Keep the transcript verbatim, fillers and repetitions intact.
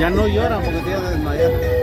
Ya no lloran porque te iban a desmayar.